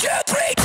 1, 2, 3.